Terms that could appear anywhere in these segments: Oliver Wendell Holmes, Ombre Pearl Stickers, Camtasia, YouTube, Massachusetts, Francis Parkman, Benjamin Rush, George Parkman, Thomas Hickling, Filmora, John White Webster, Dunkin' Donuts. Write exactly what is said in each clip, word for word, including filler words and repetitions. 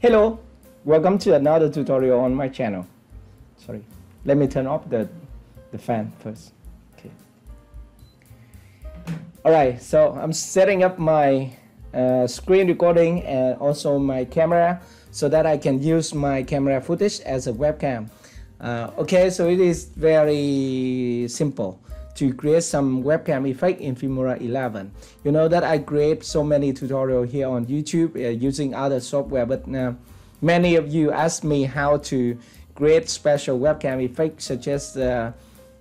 Hello, welcome to another tutorial on my channel. Sorry, let me turn off the, the fan first. Okay. Alright, so I'm setting up my uh, screen recording and also my camera so that I can use my camera footage as a webcam. Uh, okay, so it is very simple to create some webcam effect in Filmora eleven. You know that I create so many tutorials here on YouTube uh, using other software, but uh, many of you asked me how to create special webcam effects, such as uh,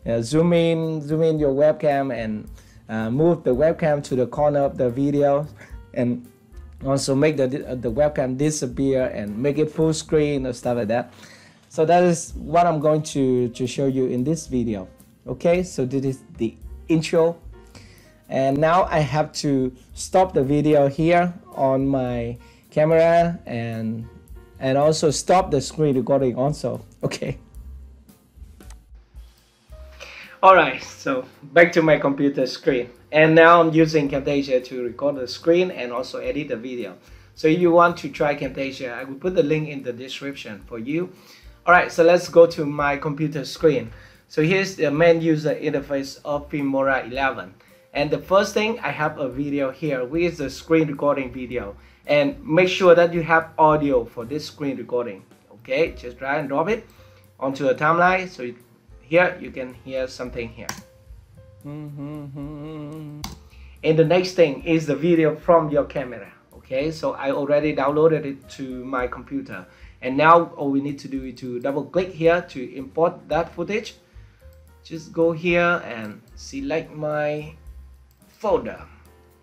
uh, zoom in, zoom in your webcam and uh, move the webcam to the corner of the video, and also make the, the webcam disappear and make it full screen or stuff like that. So that is what I'm going to, to show you in this video. Okay, so this is the intro, and now I have to stop the video here on my camera and and also stop the screen recording also. Okay, all right, so back to my computer screen, and now I'm using Camtasia to record the screen and also edit the video. So if you want to try Camtasia, I will put the link in the description for you. All right, so let's go to my computer screen. So here's the main user interface of Filmora eleven, and the first thing, I have a video here which is the screen recording video, and make sure that you have audio for this screen recording. Okay, just drag and drop it onto the timeline, so you, here you can hear something here. And the next thing is the video from your camera. Okay, so I already downloaded it to my computer, and now all we need to do is to double click here to import that footage. Just go here and select my folder.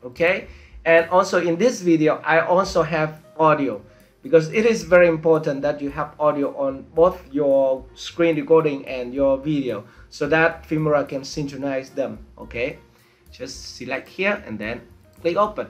Okay, and also in this video I also have audio, because it is very important that you have audio on both your screen recording and your video so that Filmora can synchronize them. Okay, just select here and then click open,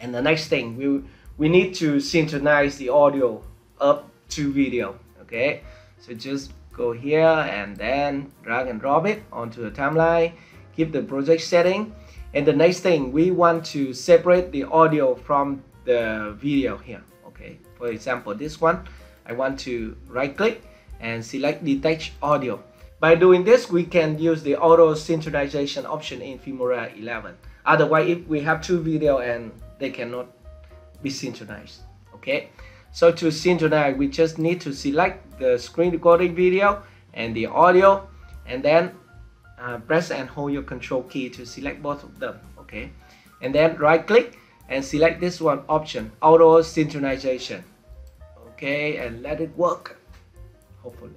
and the next thing we we need to synchronize the audio up to video. Okay, so just go here and then drag and drop it onto the timeline, keep the project setting, and the next thing we want to separate the audio from the video here. Okay, for example this one, I want to right click and select detach audio. By doing this we can use the auto synchronization option in Filmora eleven, otherwise if we have two video and they cannot be synchronized. Okay, so to synchronize we just need to select the screen recording video and the audio, and then uh, press and hold your control key to select both of them. Okay, and then right click and select this one option, auto synchronization. Okay, and let it work, hopefully.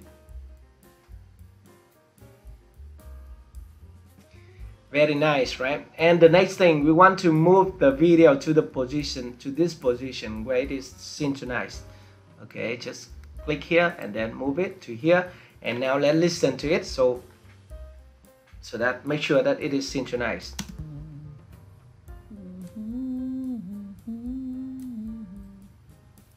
Very nice, right? And the next thing, we want to move the video to the position, to this position where it is synchronized. Okay, just click here and then move it to here, and now let's listen to it, so so that make sure that it is synchronized.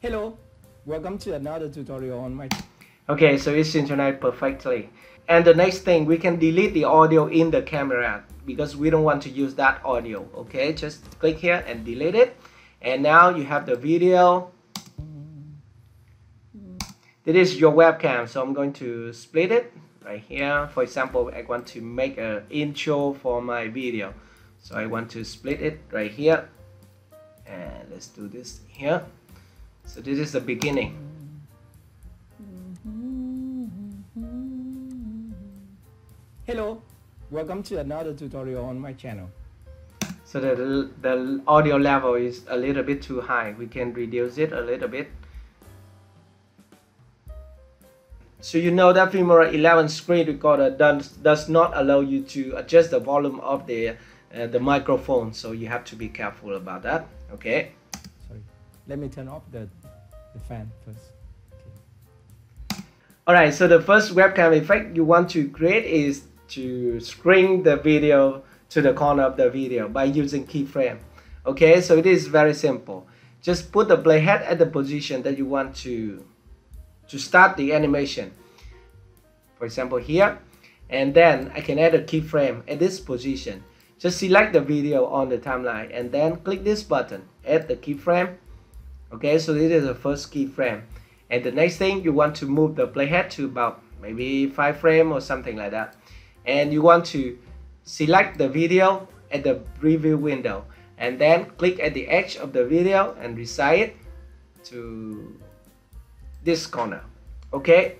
Hello, welcome to another tutorial on my channel. Okay, so it's synchronized perfectly. And the next thing, we can delete the audio in the camera because we don't want to use that audio. Okay, just click here and delete it, and now you have the video. This is your webcam, so I'm going to split it right here. For example, I want to make an intro for my video, so I want to split it right here, and let's do this here. So this is the beginning. Hello, welcome to another tutorial on my channel. So the, the audio level is a little bit too high, we can reduce it a little bit. So you know that Filmora eleven screen recorder does, does not allow you to adjust the volume of the, uh, the microphone, so you have to be careful about that. Okay. Sorry, let me turn off the, the fan first. Okay. Alright, so the first webcam effect you want to create is to screen the video to the corner of the video by using keyframe. Okay, so it is very simple. Just put the playhead at the position that you want to to start the animation. For example here, and then I can add a keyframe at this position. Just select the video on the timeline and then click this button, add the keyframe. Okay, so this is the first keyframe. And the next thing, you want to move the playhead to about maybe five frame or something like that. And you want to select the video at the preview window and then click at the edge of the video and resize it to this corner. Okay,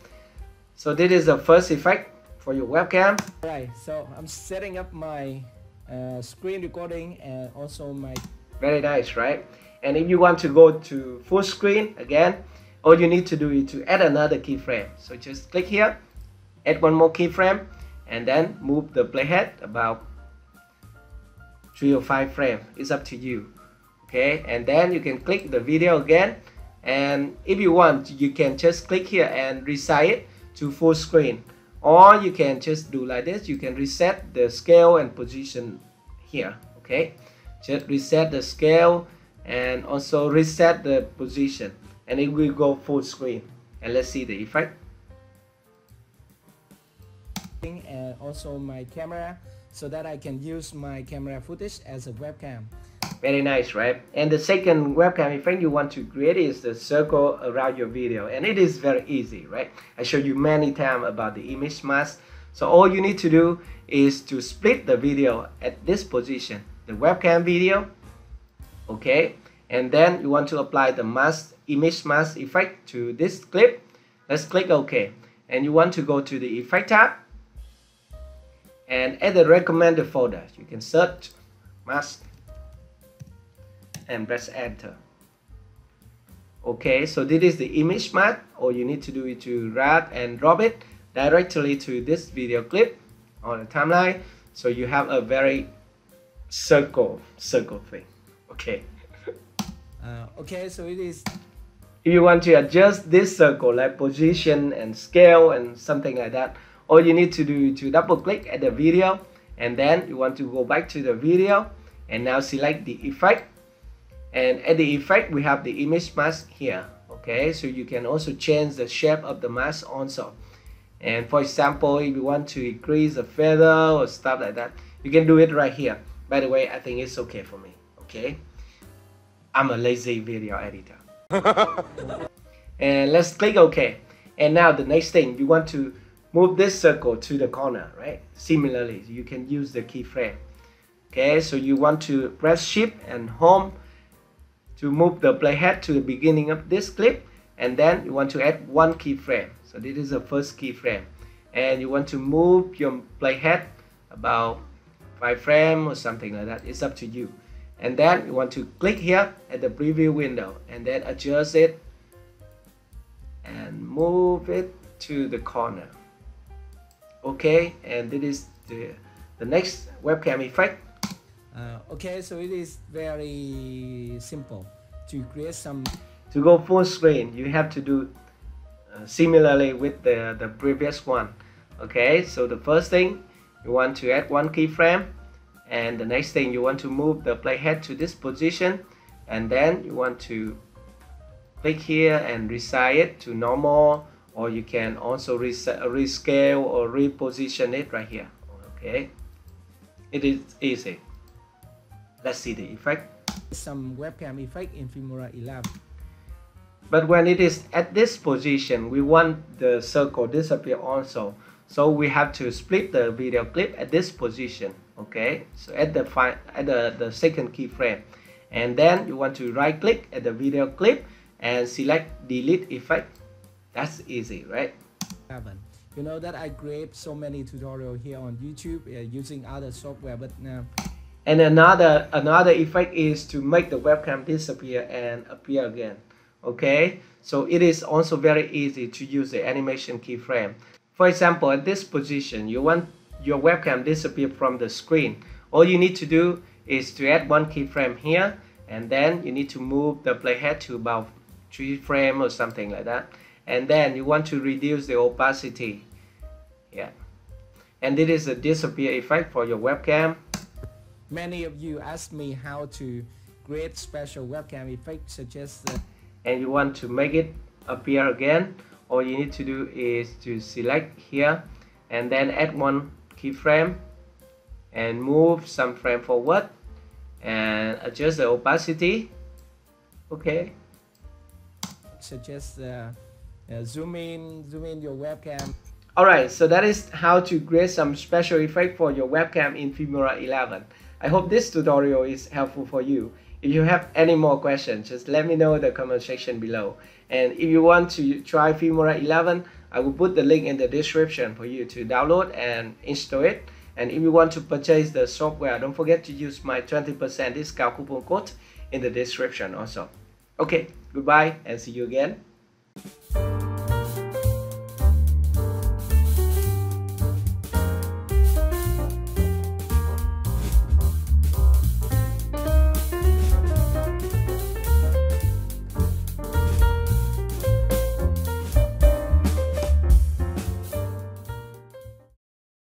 so this is the first effect for your webcam. All right, so I'm setting up my uh, screen recording and also my... Very nice, right? And if you want to go to full screen again, all you need to do is to add another keyframe. So just click here, add one more keyframe, and then move the playhead about three or five frames. It's up to you. Okay, and then you can click the video again, and if you want, you can just click here and resize it to full screen, or you can just do like this. You can reset the scale and position here. Okay, just reset the scale and also reset the position, and it will go full screen. And let's see the effect. And also my camera, so that I can use my camera footage as a webcam. Very nice, right? And the second webcam effect you want to create is the circle around your video, and it is very easy, right? I showed you many times about the image mask. So all you need to do is to split the video at this position, the webcam video, okay? And then you want to apply the mask, image mask effect to this clip. Let's click OK, and you want to go to the effect tab, and at the recommended folder, you can search mask and press enter. Okay, so this is the image mask. All you need to do is to drag and drop it directly to this video clip on the timeline, so you have a very circle circle thing. Okay. uh, okay, so it is, if you want to adjust this circle like position and scale and something like that, all you need to do is to double click at the video, and then you want to go back to the video and now select the effect. And at the effect, we have the image mask here. Okay, so you can also change the shape of the mask also. And for example, if you want to increase a feather or stuff like that, you can do it right here. By the way, I think it's okay for me. Okay, I'm a lazy video editor. And let's click OK. And now the next thing, you want to move this circle to the corner, right? Similarly, you can use the keyframe. Okay, so you want to press shift and home to move the playhead to the beginning of this clip, and then you want to add one keyframe. So this is the first keyframe, and you want to move your playhead about five frame or something like that. It's up to you. And then you want to click here at the preview window and then adjust it and move it to the corner. Okay, and this is the the next webcam effect. Uh, okay, so it is very simple to create some... To go full screen, you have to do uh, similarly with the, the previous one. Okay, so the first thing, you want to add one keyframe, and the next thing, you want to move the playhead to this position, and then you want to click here and resize it to normal, or you can also res rescale or reposition it right here. Okay, it is easy. Let's see the effect. Some webcam effect in Filmora eleven. But when it is at this position, we want the circle disappear also. So we have to split the video clip at this position. Okay, so at the fi at the, the second keyframe, and then you want to right click at the video clip and select delete effect. That's easy, right? Seven. You know that I create so many tutorials here on YouTube uh, using other software, but now. And another another effect is to make the webcam disappear and appear again. Okay, so it is also very easy to use the animation keyframe. For example, at this position, you want your webcam disappear from the screen. All you need to do is to add one keyframe here, and then you need to move the playhead to about three frame or something like that. And then you want to reduce the opacity. Yeah, and this is a disappear effect for your webcam. Many of you asked me how to create special webcam effects such as the... And you want to make it appear again. All you need to do is to select here and then add one keyframe and move some frame forward and adjust the opacity. Okay. Suggest uh, uh, zoom in, zoom in your webcam. All right, so that is how to create some special effect for your webcam in Filmora eleven. I hope this tutorial is helpful for you. If you have any more questions, just let me know in the comment section below. And if you want to try Filmora eleven, I will put the link in the description for you to download and install it. And if you want to purchase the software, don't forget to use my twenty percent discount coupon code in the description also. Okay, goodbye and see you again.